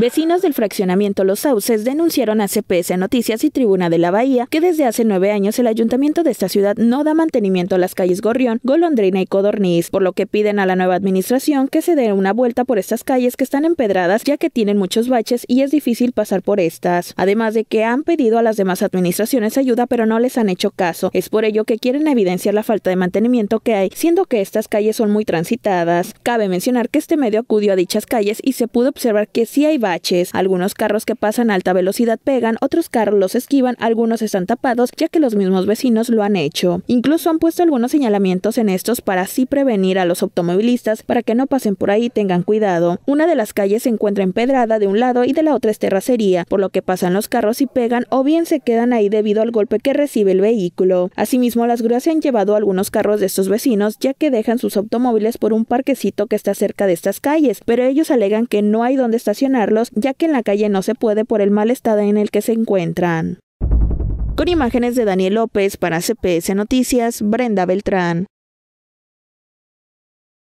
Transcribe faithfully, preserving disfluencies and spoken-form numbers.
Vecinos del fraccionamiento Los Sauces denunciaron a C P S Noticias y Tribuna de la Bahía que desde hace nueve años el ayuntamiento de esta ciudad no da mantenimiento a las calles Gorrión, Golondrina y Codorniz, por lo que piden a la nueva administración que se dé una vuelta por estas calles que están empedradas ya que tienen muchos baches y es difícil pasar por estas, además de que han pedido a las demás administraciones ayuda pero no les han hecho caso. Es por ello que quieren evidenciar la falta de mantenimiento que hay, siendo que estas calles son muy transitadas. Cabe mencionar que este medio acudió a dichas calles y se pudo observar que sí hay baches, algunos carros que pasan a alta velocidad pegan, otros carros los esquivan, algunos están tapados ya que los mismos vecinos lo han hecho. Incluso han puesto algunos señalamientos en estos para así prevenir a los automovilistas para que no pasen por ahí y tengan cuidado. Una de las calles se encuentra empedrada de un lado y de la otra es terracería, por lo que pasan los carros y pegan o bien se quedan ahí debido al golpe que recibe el vehículo. Asimismo, las grúas se han llevado algunos carros de estos vecinos ya que dejan sus automóviles por un parquecito que está cerca de estas calles, pero ellos alegan que no hay donde estacionarlos ya que en la calle no se puede por el mal estado en el que se encuentran. Con imágenes de Daniel López para C P S Noticias, Brenda Beltrán.